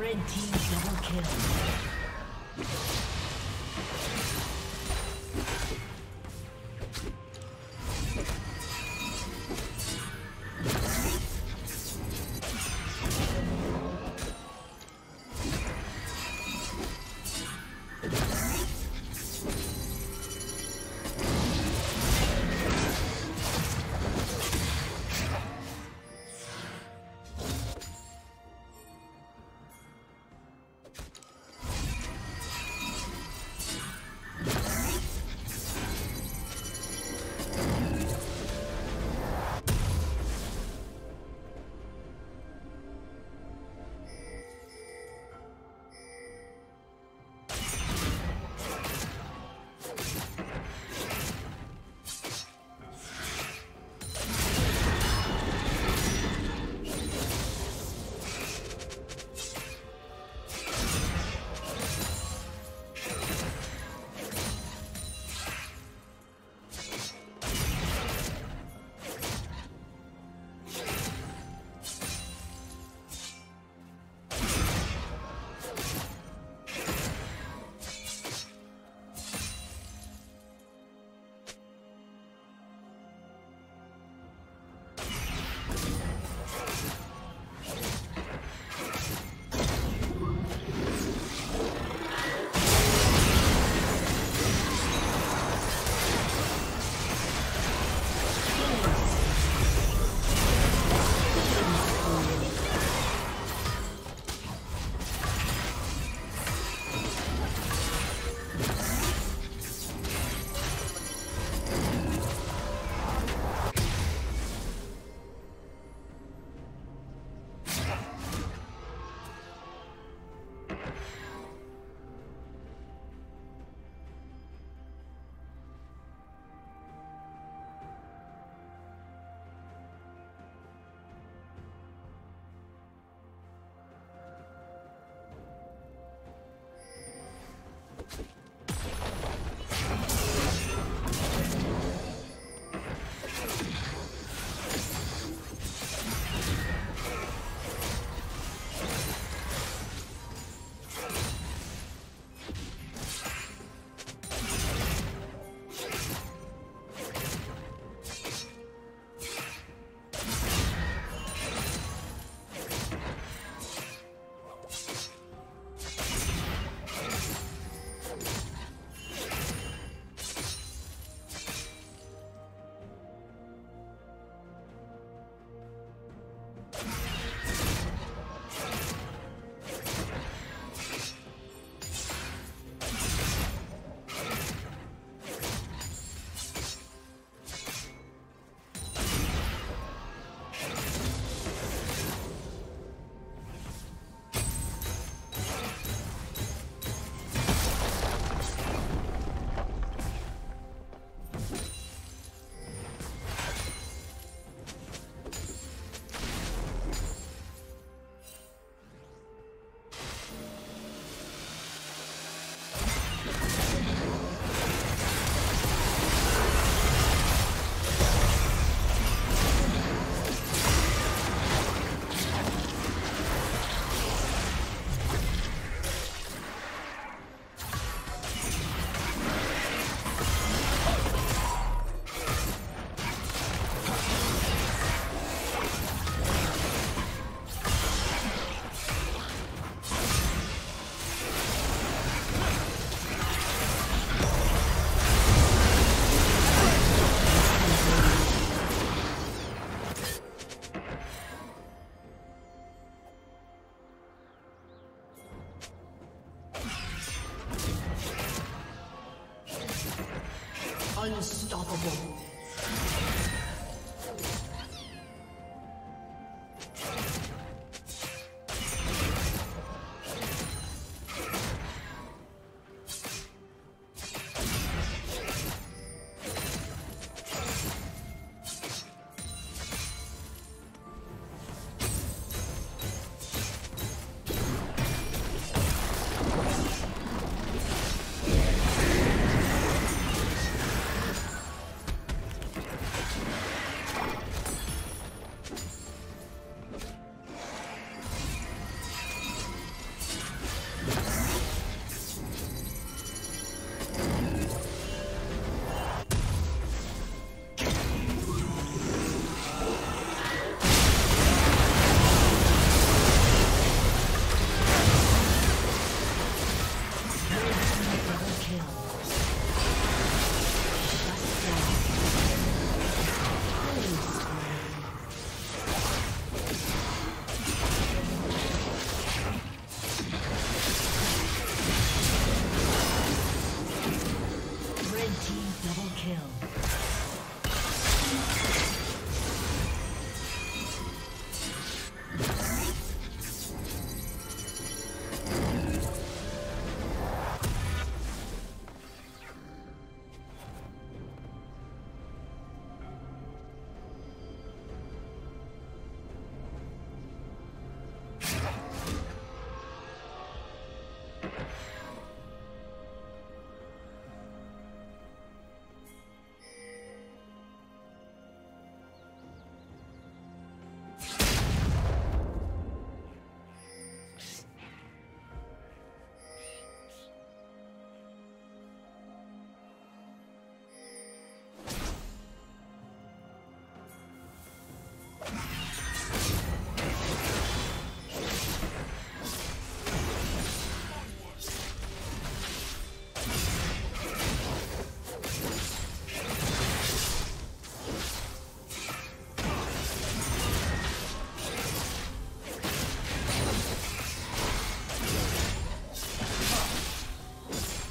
Red team double kill. Unstoppable.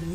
Blue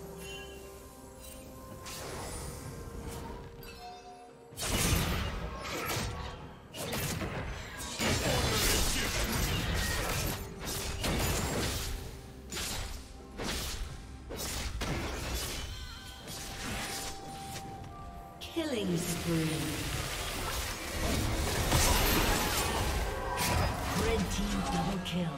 Killing spree. Red team double kill.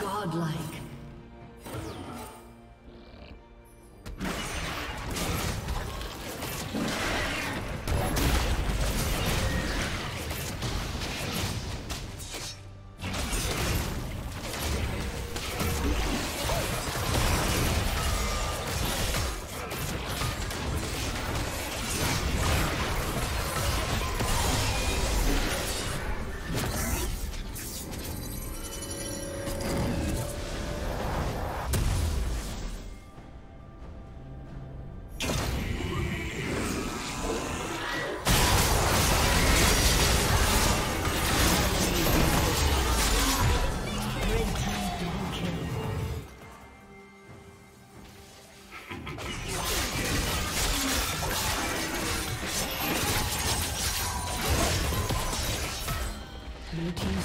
Godlike. Blue team's